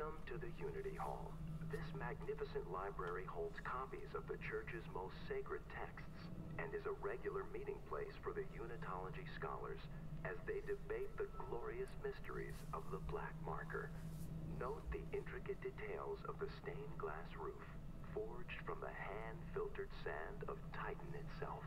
Welcome to the Unity Hall. This magnificent library holds copies of the Church's most sacred texts and is a regular meeting place for the Unitology scholars as they debate the glorious mysteries of the black marker. Note the intricate details of the stained glass roof, forged from the hand-filtered sand of Titan itself.